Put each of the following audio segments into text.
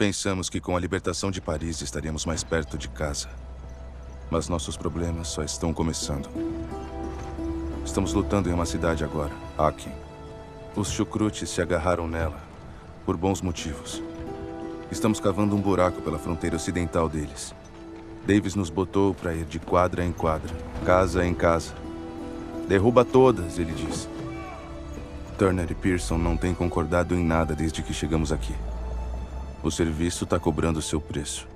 Pensamos que com a libertação de Paris estaríamos mais perto de casa. Mas nossos problemas só estão começando. Estamos lutando em uma cidade agora, Aachen. Os chucrutes se agarraram nela, por bons motivos. Estamos cavando um buraco pela fronteira ocidental deles. Davis nos botou para ir de quadra em quadra, casa em casa. Derruba todas, ele diz. Turner e Pearson não têm concordado em nada desde que chegamos aqui. O serviço está cobrando seu preço.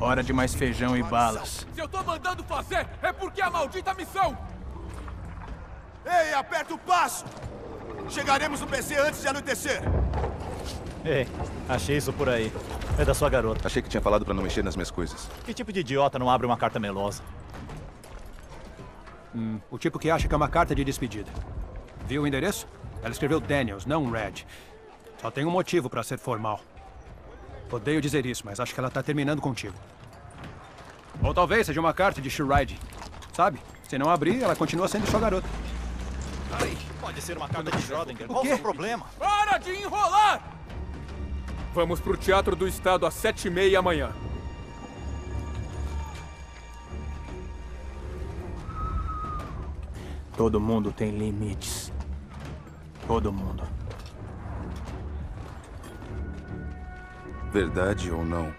Hora de mais feijão e balas. Se eu tô mandando fazer, é porque é a maldita missão! Ei, aperta o passo! Chegaremos no PC antes de anoitecer! Ei, achei isso por aí. É da sua garota. Achei que tinha falado pra não mexer nas minhas coisas. Que tipo de idiota não abre uma carta melosa? O tipo que acha que é uma carta de despedida. Viu o endereço? Ela escreveu Daniels, não Red. Só tem um motivo pra ser formal. Odeio dizer isso, mas acho que ela tá terminando contigo. Ou talvez seja uma carta de Shuride. Sabe? Se não abrir, ela continua sendo sua garota. Ai, pode ser uma carta de Schrodinger. Qual o seu problema? Para de enrolar! Vamos pro Teatro do Estado às 7:30 amanhã. Todo mundo tem limites. Todo mundo. Verdade ou não,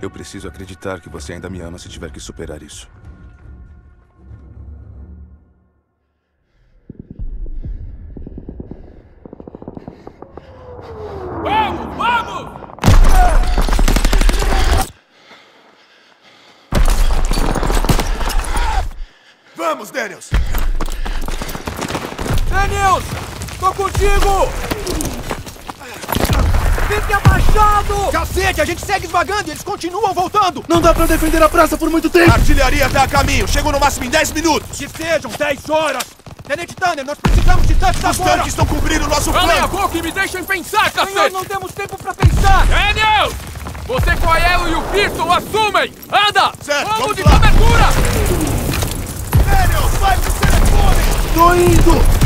eu preciso acreditar que você ainda me ama se tiver que superar isso. Vamos! Vamos! Vamos, Daniels! Daniels! Tô contigo! Fica abaixado! Cacete, a gente segue esmagando e eles continuam voltando! Não dá pra defender a praça por muito tempo! A artilharia tá a caminho, chegou no máximo em 10 minutos! Que sejam 10 horas! Tenente Tanner, nós precisamos de tanques agora! Os tanques estão cobrindo o nosso flanco! Calem a boca e me deixem pensar, cacete! Senhor, não temos tempo pra pensar! Daniels! Você com a Aiello e o Pearson assumem! Anda! Certo, vamos de cobertura! Daniels, vai pro telefone! Tô indo!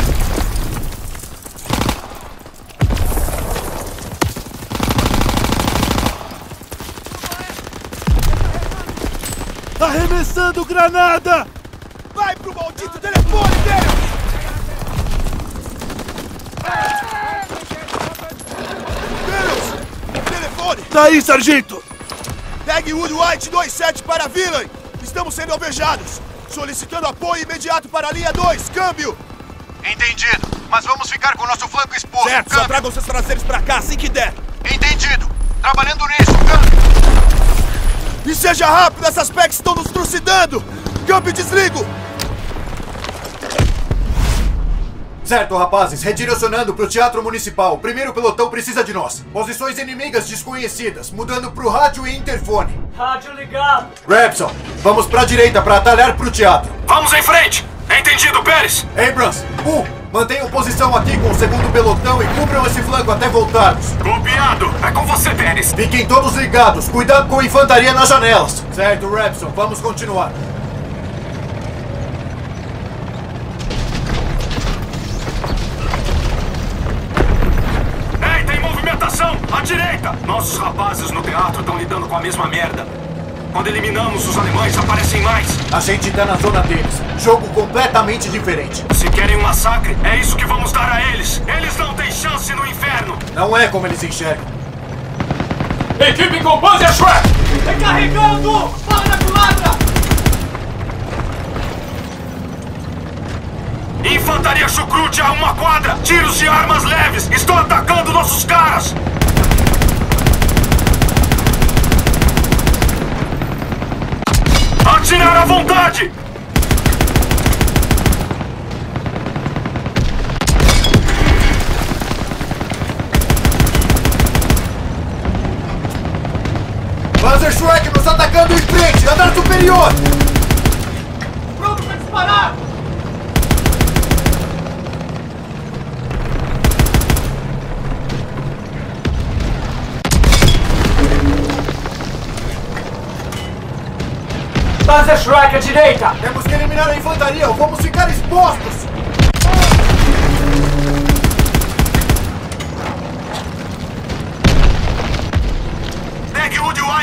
Arremessando granada! Vai pro maldito telefone, Deus! Deus! Telefone! Daí, sargento! Pegue Woody White 2-7 para a Vila! Estamos sendo alvejados! Solicitando apoio imediato para a linha 2, câmbio! Entendido, mas vamos ficar com o nosso flanco exposto! Certo, câmbio. Só tragam seus traseiros pra cá assim que der! Entendido, trabalhando nisso, câmbio! E seja rápido, essas pecs estão nos trucidando! Câmbio, desligo! Certo, rapazes, redirecionando pro Teatro Municipal. O primeiro pelotão precisa de nós. Posições inimigas desconhecidas, mudando pro rádio e interfone. Rádio ligado! Rapson, vamos pra direita pra atalhar pro teatro. Vamos em frente! Entendido, Pérez! Abrams, mantenham posição aqui com o segundo pelotão e cubram esse flanco até voltarmos. Copiado! É com você, Dennis! Fiquem todos ligados! Cuidado com a infantaria nas janelas! Certo, Redson. Vamos continuar. Ei, tem movimentação! À direita! Nossos rapazes no teatro estão lidando com a mesma merda. Quando eliminamos os alemães, aparecem mais. A gente tá na zona deles. Jogo completamente diferente. Se querem um massacre, é isso que vamos dar a eles. Eles não têm chance no inferno. Não é como eles enxergam. Equipe com Panzerschreck! Recarregando! Fala da culatra! Infantaria chucrute a uma quadra! Tiros de armas leves! Estão atacando nossos caras! Atirar à vontade! Panzerschreck nos atacando em frente! Andar superior! Pronto pra disparar! Panzerschreck à direita! Temos que eliminar a infantaria ou vamos ficar expostos!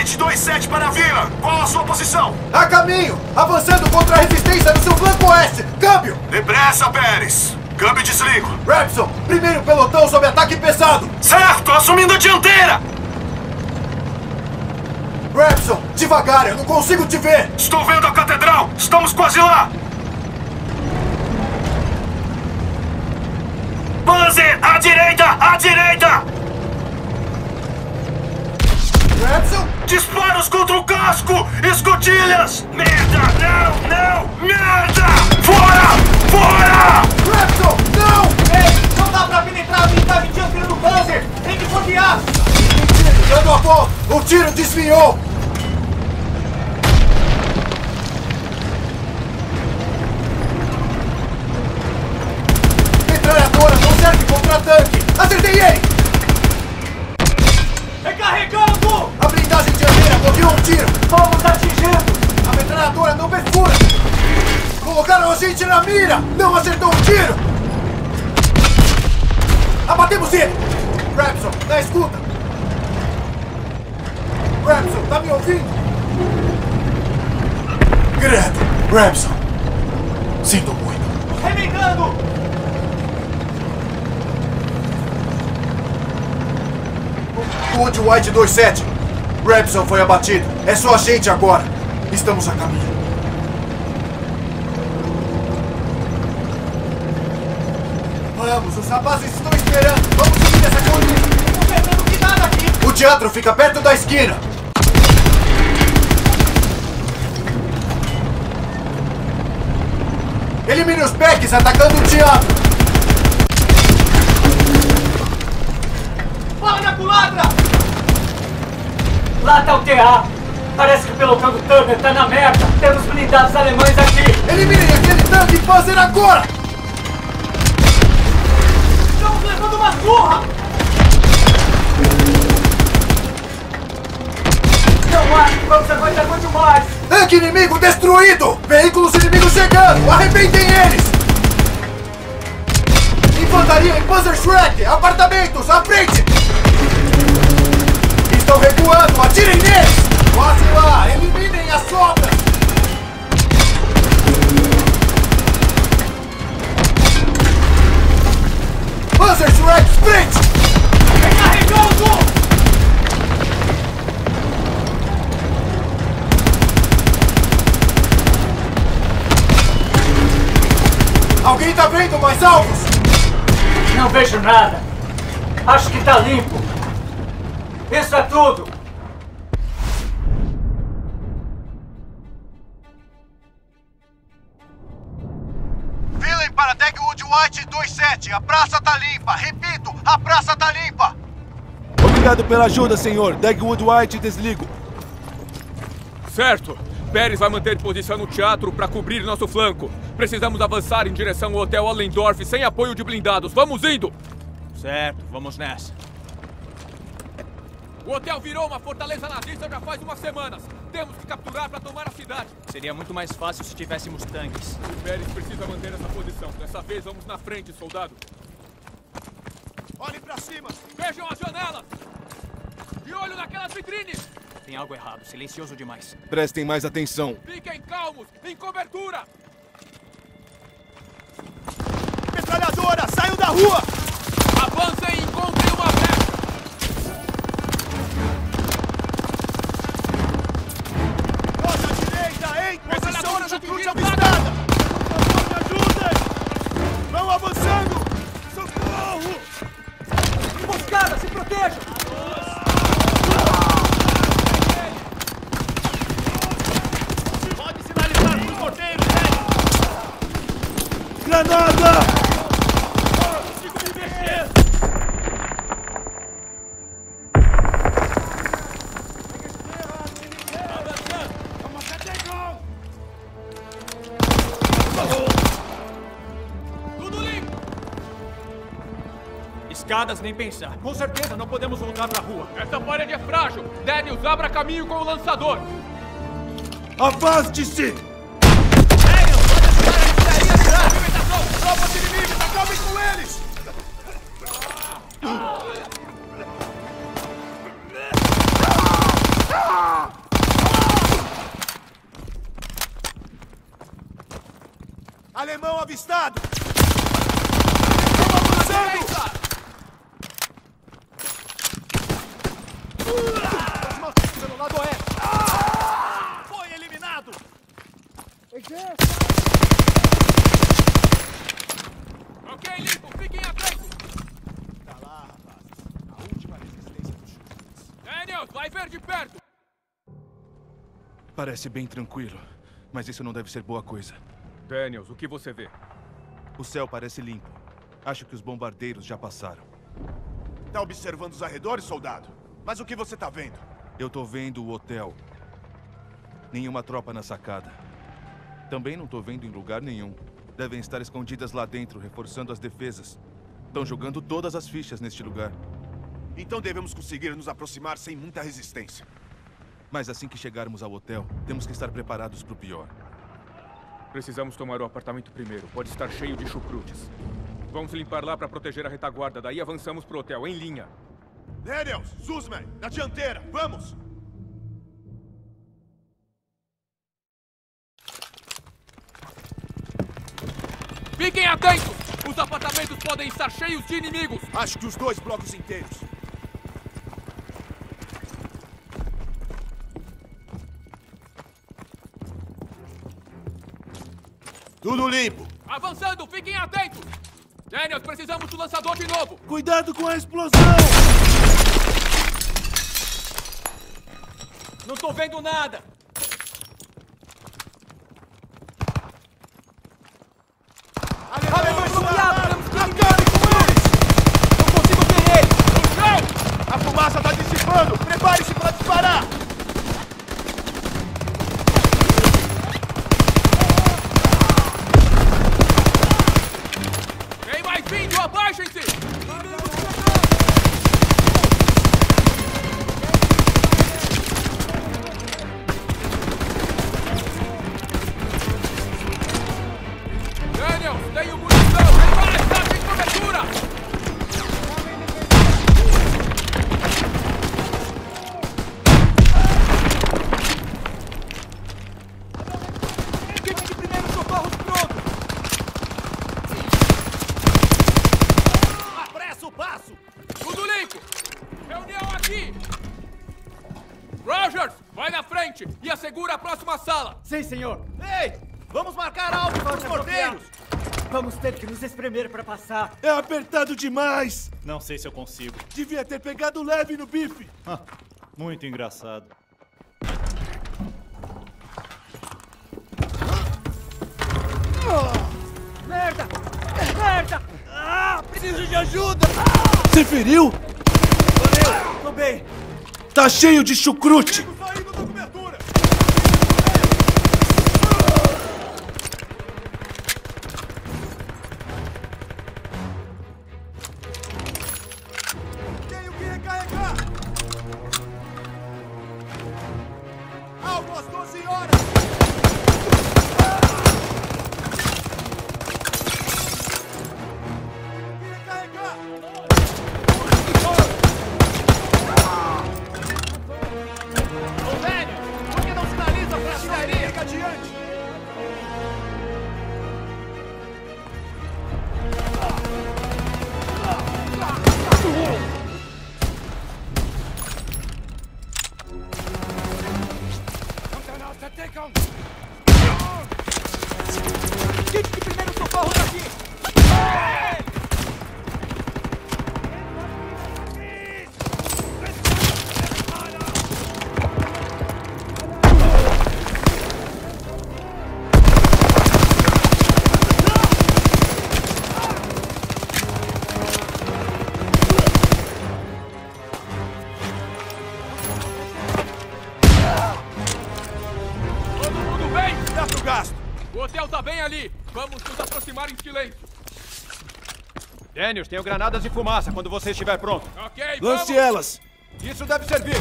White 2-7 para a vila. Qual a sua posição? A caminho, avançando contra a resistência no seu flanco oeste. Câmbio! Depressa, Pérez. Câmbio e desligo. Rapson, primeiro pelotão sob ataque pesado. Certo, assumindo a dianteira. Rapson, devagar, eu não consigo te ver. Estou vendo a catedral. Estamos quase lá. Panzer, à direita, à direita! Redson? Disparos contra o casco! Escotilhas! Merda! Não! Não! Merda! Fora! Fora! Redson! Não! Ei! Não dá pra penetrar a unidade dianteira do Panzer! Tem que bloquear! Dando a volta! O tiro desviou! Contra-tanque! Acertei ele! Recarregando! A blindagem dianteira bloqueou um tiro! Vamos atingindo! A metralhadora não perfura! Colocaram a gente na mira! Não acertou um tiro! Abatemos ele! Brabson, na escuta! Brabson, tá me ouvindo? Greta! Brabson! Sinto muito! Remendando! Woody White 2-7. Brabson foi abatido. É só a gente agora. Estamos a caminho. Vamos, os rapazes estão esperando. Vamos subir essa colina. O teatro fica perto da esquina. Elimine os pecs atacando o teatro. Larga a culatra! Lá tá o TA! Parece que o pelotão do Turner tá na merda! Temos blindados alemães aqui! Eliminem aquele tanque e fazer agora! Estamos levando uma surra! Não acho que vamos aguentar muito mais! Tanque inimigo destruído! Veículos inimigos chegando! Arrebentem eles! Infantaria em Panzerschreck! Apartamentos! À frente! Estão recuando! Atirem neles! Quase lá! Eliminem as sobras! Panzerschreck! Frente! Recarregando! Alguém tá vendo mais alvos? Não vejo nada. Acho que tá limpo. Isso é tudo. Vilem para Deck Wood White 2-7. A praça tá limpa. Repito, a praça tá limpa. Obrigado pela ajuda, senhor. Deck Wood White, desligo. Certo. Pérez vai manter posição no teatro para cobrir nosso flanco. Precisamos avançar em direção ao Hotel Allendorf sem apoio de blindados. Vamos indo! Certo, vamos nessa. O hotel virou uma fortaleza nazista já faz umas semanas. Temos que capturar para tomar a cidade. Seria muito mais fácil se tivéssemos tanques. O Pérez precisa manter essa posição. Dessa vez vamos na frente, soldado. Olhem para cima! Vejam as janelas! E olho naquelas vitrines! Tem algo errado, silencioso demais. Prestem mais atenção. Fiquem calmos, em cobertura! Metralhadora, saiam da rua! Avancem e encontrem uma peça! Nossa direita, hein? Posição de cruz avistada! Por favor, me ajudem! Vão avançando! Socorro! Emboscada, se protejam! Granada! Não consigo me mexer! Tudo limpo! Escadas nem pensar. Com certeza não podemos voltar pra rua. Essa parede é frágil. Daniels, abra caminho com o lançador. Afaste-se! Tropas inimigas, acabem com eles! avistado! As nossas pelo lado oeste! Foi eliminado! Ok, limpo! Fiquem atentos! Tá lá, rapazes. A última resistência dos Shurides. Daniels, vai ver de perto! Parece bem tranquilo, mas isso não deve ser boa coisa. Daniels, o que você vê? O céu parece limpo. Acho que os bombardeiros já passaram. Tá observando os arredores, soldado? Mas o que você tá vendo? Eu tô vendo o hotel. Nenhuma tropa na sacada. Também não tô vendo em lugar nenhum. Devem estar escondidas lá dentro, reforçando as defesas. Estão jogando todas as fichas neste lugar. Então devemos conseguir nos aproximar sem muita resistência. Mas assim que chegarmos ao hotel, temos que estar preparados para o pior. Precisamos tomar o apartamento primeiro. Pode estar cheio de chucrutes. Vamos limpar lá para proteger a retaguarda. Daí avançamos pro hotel, em linha. Daniels, Zussmann, na dianteira, vamos! Fiquem atentos! Os apartamentos podem estar cheios de inimigos! Acho que os dois blocos inteiros. Tudo limpo. Avançando, fiquem atentos! Daniels, precisamos do lançador de novo! Cuidado com a explosão! Não tô vendo nada! Alemão bloqueado! Temos que ligar com eles! Não consigo ver eles! No chão! A fumaça tá dissipando! Prepare-se para disparar! Sim, senhor! Ei! Vamos marcar alvo para os cordeiros! Vamos ter que nos espremer para passar! É apertado demais! Não sei se eu consigo. Devia ter pegado leve no bife! Muito engraçado. Merda! Merda! Preciso de ajuda! Você feriu? Valeu! Tô bem! Tá cheio de chucrute! Daniels, tenho granadas de fumaça quando você estiver pronto. Ok, vamos! Lance elas! Isso deve servir!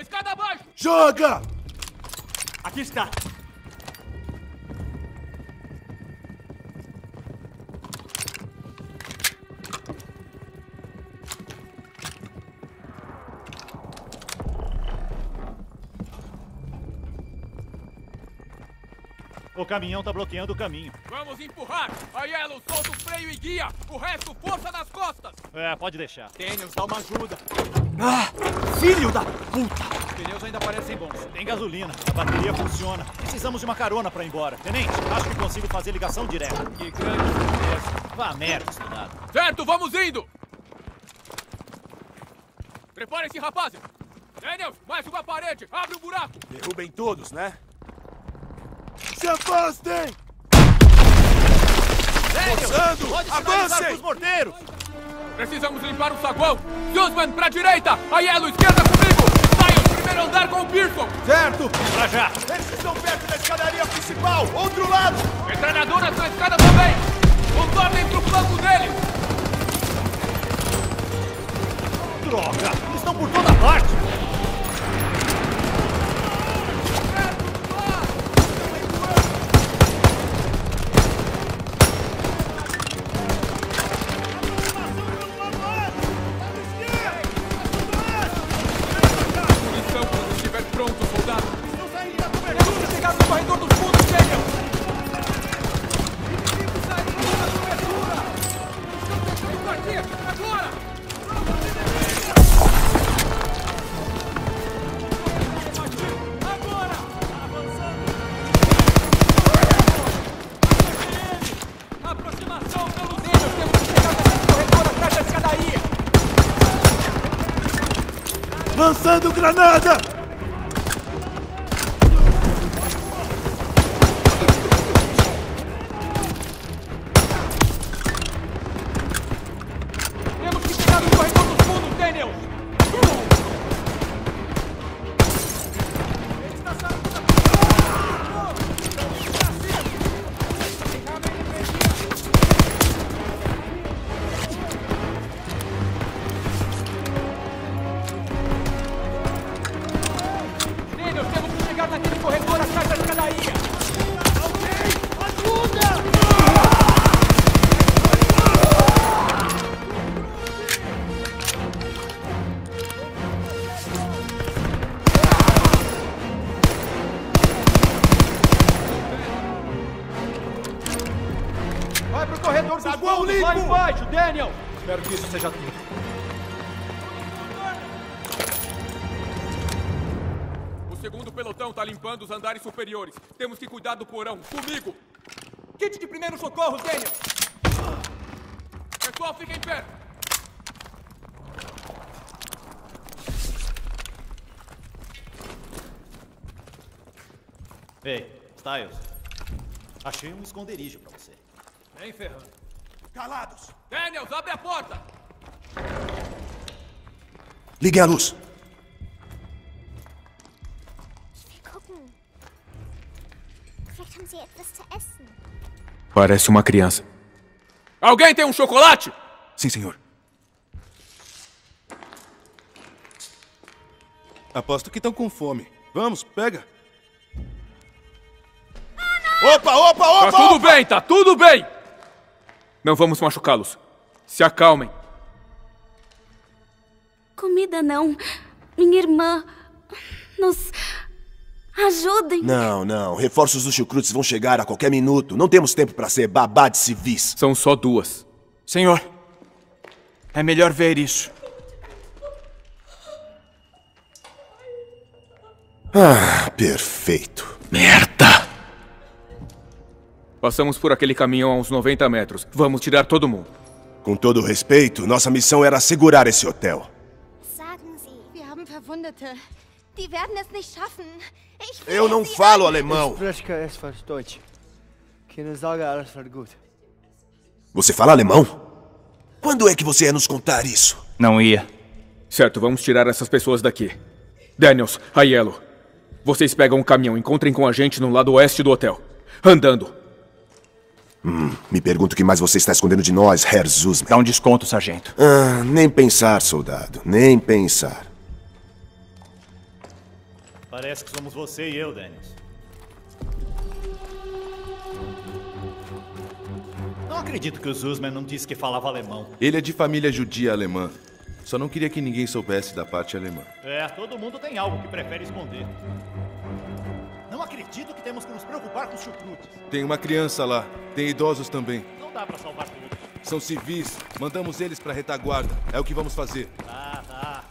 Escada abaixo! Joga! Aqui está! O caminhão tá bloqueando o caminho. Vamos empurrar! Aiello, solta o freio e guia! O resto, força nas costas! É, pode deixar. Tênios, dá uma ajuda! Ah, filho da puta! Os pneus ainda parecem bons. Tem gasolina, a bateria funciona. Precisamos de uma carona pra ir embora. Tenente, acho que consigo fazer ligação direta. Que grande surpresa. Vá merda, estudado. Certo, vamos indo! Preparem-se, rapazes! Daniels, mais uma parede! Abre um buraco! Derrubem todos, né? Se afastem! Daniels, avancem! Os morteiros! Precisamos limpar o saguão! Zussmann, pra direita! Aiello, esquerda comigo! Andar com o Pearson! Certo! Pra já! Eles estão perto da escadaria principal! Outro lado! Metralhadoras na escada também! Contornem pro flanco deles! Droga! Eles estão por toda parte! Lançando granada! Temos que pegar o corredor do fundo, Daniels! Ele está saindo da Daniel! Espero que isso seja tudo. O segundo pelotão tá limpando os andares superiores. Temos que cuidar do porão. Comigo! Kit de primeiros socorros, Daniel! Pessoal, fiquem perto! Ei, Styles. Achei um esconderijo pra você. Vem, Ferran. Calados! Daniels, abre a porta! Liguem a luz! Parece uma criança. Alguém tem um chocolate? Sim, senhor. Aposto que estão com fome. Vamos, pega! Ana! Opa! Tá tudo bem! Não vamos machucá-los. Se acalmem. Comida não. Minha irmã... Nos... Ajudem. Não. Reforços dos chucrutes vão chegar a qualquer minuto. Não temos tempo para ser babá de civis. São só duas. Senhor, é melhor ver isso. Ah, perfeito. Merda! Passamos por aquele caminhão a uns 90 metros. Vamos tirar todo mundo. Com todo respeito, nossa missão era assegurar esse hotel. Eu não falo alemão. Você fala alemão? Quando é que você ia nos contar isso? Não ia. Certo, vamos tirar essas pessoas daqui. Daniels, Aiello, vocês pegam um caminhão, encontrem com a gente no lado oeste do hotel. Andando. Me pergunto o que mais você está escondendo de nós, Herr Zussmann. Dá um desconto, sargento. Ah, nem pensar, soldado. Nem pensar. Parece que somos você e eu, Dennis. Não acredito que o Zussmann não disse que falava alemão. Ele é de família judia alemã. Só não queria que ninguém soubesse da parte alemã. É, todo mundo tem algo que prefere esconder. Não acredito. partido que temos que nos preocupar com os chucrutes. Tem uma criança lá. Tem idosos também. Não dá pra salvar tudo. São civis. Mandamos eles pra retaguarda. É o que vamos fazer. Tá.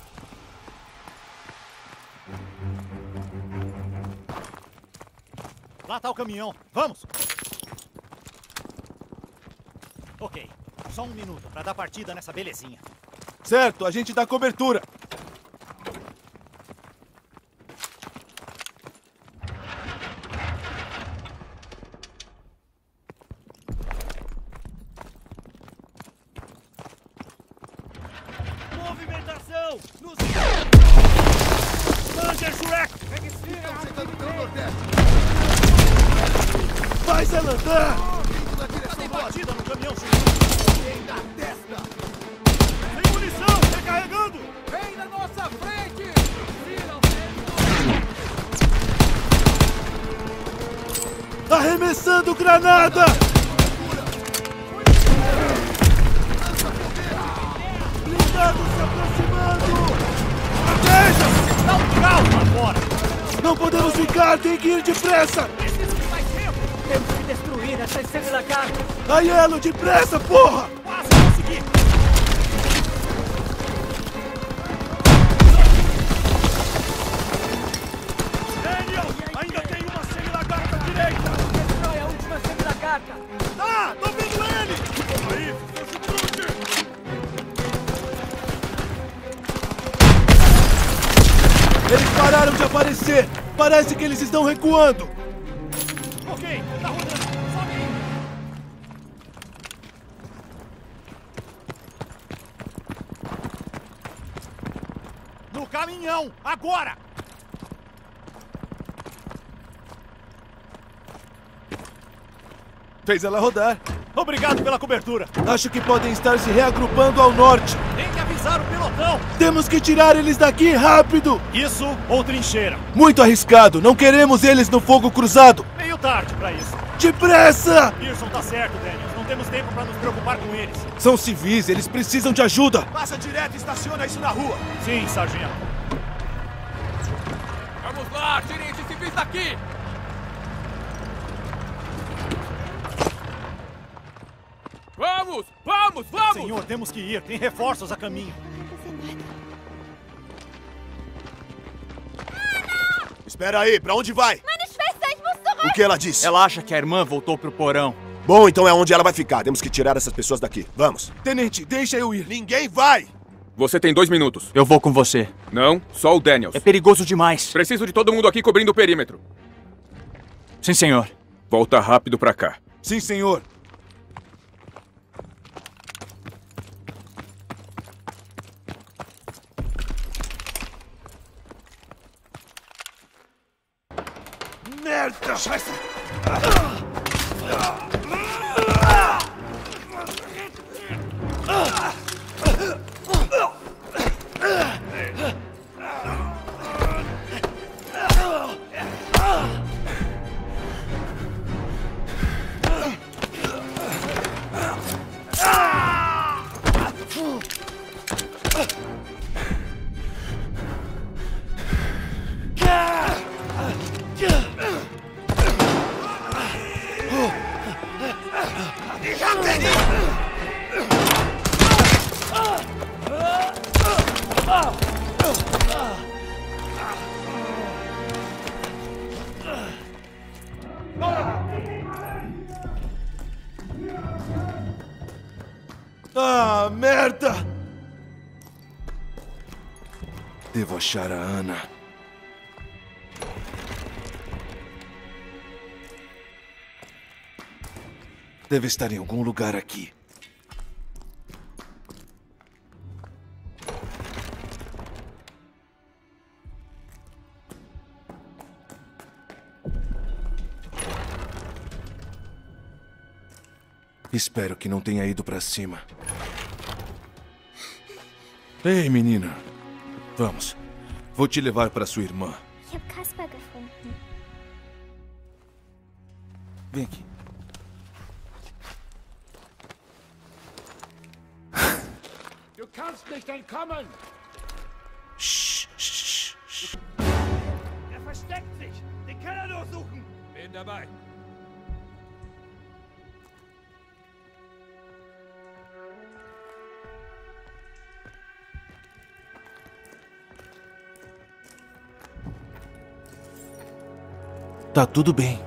Lá tá o caminhão. Vamos! Ok. Só um minuto pra dar partida nessa belezinha. Certo, a gente dá cobertura. Granada! Blindado se aproximando! Proteja-se! Calma agora! Não podemos ficar, tem que ir depressa! Preciso de mais tempo! Temos que destruir essa estrela da carne! Aiello, depressa, porra! Quase consegui! Daniels, ainda tem uma estrela da carne à direita! Ah, tô vendo ele! Aí, seu chutruque! Eles pararam de aparecer! Parece que eles estão recuando! Ok, tá rodando! Sobe aí! No caminhão! Agora! Fez ela rodar. Obrigado pela cobertura. Acho que podem estar se reagrupando ao norte. Tem que avisar o pelotão. Temos que tirar eles daqui rápido. Isso ou trincheira. Muito arriscado. Não queremos eles no fogo cruzado. Meio tarde pra isso. Depressa! Pearson tá certo, Daniels. Não temos tempo pra nos preocupar com eles. São civis. Eles precisam de ajuda. Passa direto e estaciona isso na rua. Sim, sargento. Vamos lá. Tirem esses civis daqui. Vamos! Vamos! Vamos! Senhor, temos que ir. Tem reforços a caminho. Ana! Espera aí, pra onde vai? O que ela disse? Ela acha que a irmã voltou pro porão. Bom, então é onde ela vai ficar. Temos que tirar essas pessoas daqui. Vamos. Tenente, deixa eu ir. Ninguém vai! Você tem 2 minutos. Eu vou com você. Não, só o Daniels. É perigoso demais. Preciso de todo mundo aqui cobrindo o perímetro. Sim, senhor. Volta rápido pra cá. Sim, senhor. Merda! Scheiße! Ah, merda! Devo achar a Ana. Deve estar em algum lugar aqui. Espero que não tenha ido pra cima. Ei, menina. Vamos. Vou te levar pra sua irmã. Eu hab Kasper gefunden. Vem aqui. Du kannst nicht entkommen! Shh, shh, shh. Er versteckt sich! Den Keller durchsuchen! Bin dabei. Tá tudo bem.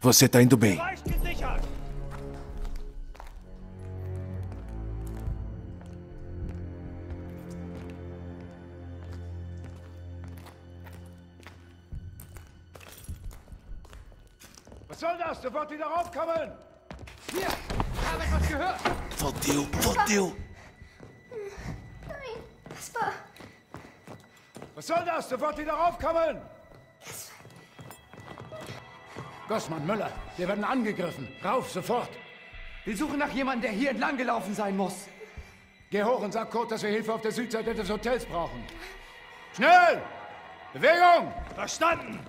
Você tá indo bem. Was soll das? Sofort wieder raufkommen! Hier! Ich habe etwas gehört! Fodeu, fodeu! Nein, Kasper! Was soll das? Sofort wieder raufkommen! Gossmann, Müller, wir werden angegriffen. Rauf, sofort. Wir suchen nach jemandem, der hier entlang gelaufen sein muss. Geh hoch und sag Kurt, dass wir Hilfe auf der Südseite des Hotels brauchen. Schnell! Bewegung! Verstanden!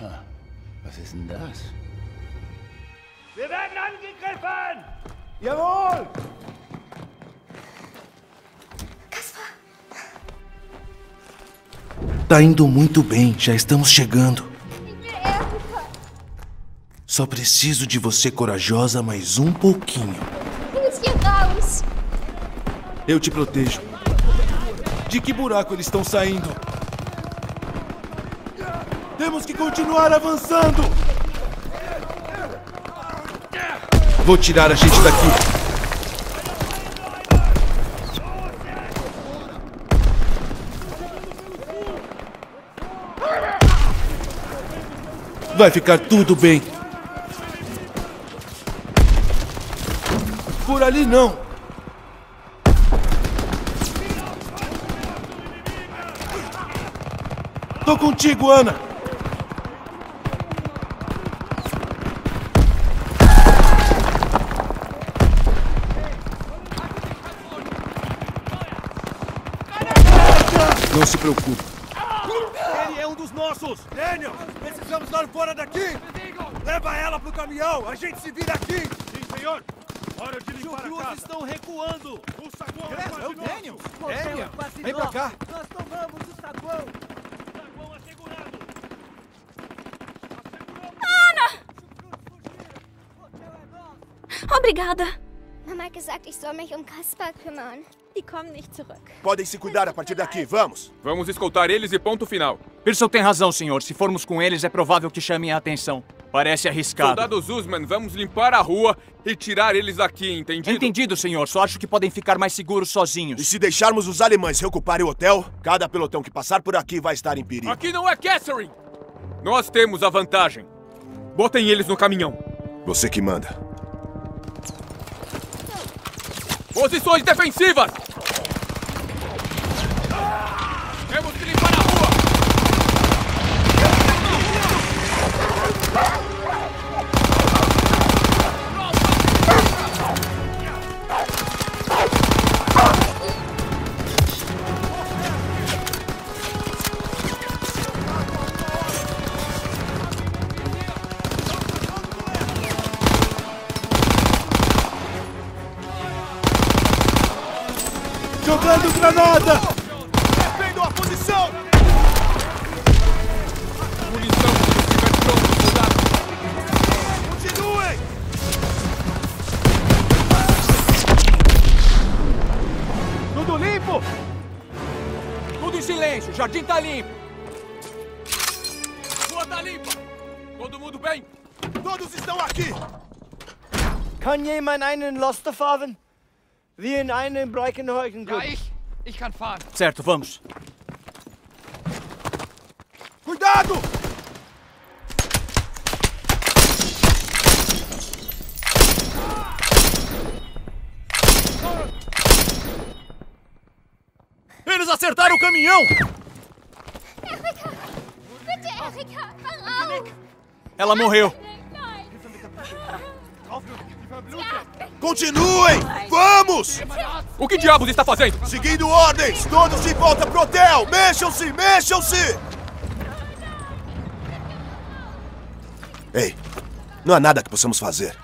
Ha, was ist denn das? Wir werden angegriffen! Jawohl! Tá indo muito bem, já estamos chegando. Só preciso de você corajosa mais um pouquinho. Eu te protejo. De que buraco eles estão saindo? Temos que continuar avançando! Vou tirar a gente daqui. Vai ficar tudo bem. Por ali não. Tô contigo, Ana. Não se preocupe. Ele é um dos nossos. Daniels! Precisamos lá fora daqui! Leva ela pro caminhão! A gente se vira aqui! Sim, senhor! Hora de limpar a casa! Os clubes estão recuando! O saguão é o Daniels! Daniels! Vem pra cá! Nós tomamos o saguão! Saguão assegurado! Ana! Obrigada! Mama gesagt, ich soll mich Kasper kümmern. Die kommen nicht zurück. Podem se cuidar a partir daqui, vamos! Vamos escoltar eles e ponto final! Pearson tem razão, senhor. Se formos com eles, é provável que chamem a atenção. Parece arriscado. Soldado Zussmann, vamos limpar a rua e tirar eles daqui, entendido? Entendido, senhor. Só acho que podem ficar mais seguros sozinhos. E se deixarmos os alemães reocuparem o hotel, cada pelotão que passar por aqui vai estar em perigo. Aqui não é Kessarine! Nós temos a vantagem. Botem eles no caminhão. Você que manda. Posições defensivas! Temos que limpar a rua! Jogando granada! Defendo a posição! Munição! Limpo! Tudo em silêncio, o jardim tá limpo! Rua tá limpa! Todo mundo bem? Todos estão aqui! Kann jemand einen Laster fahren? Wie in einem Breckenhäugen? Ja, ich kann fahren. Certo, vamos! Cuidado! Eles acertaram o caminhão! Ela morreu! Continuem! Vamos! O que diabos está fazendo? Seguindo ordens! Todos de volta pro hotel! Mexam-se! Mexam-se! Ei, não há nada que possamos fazer.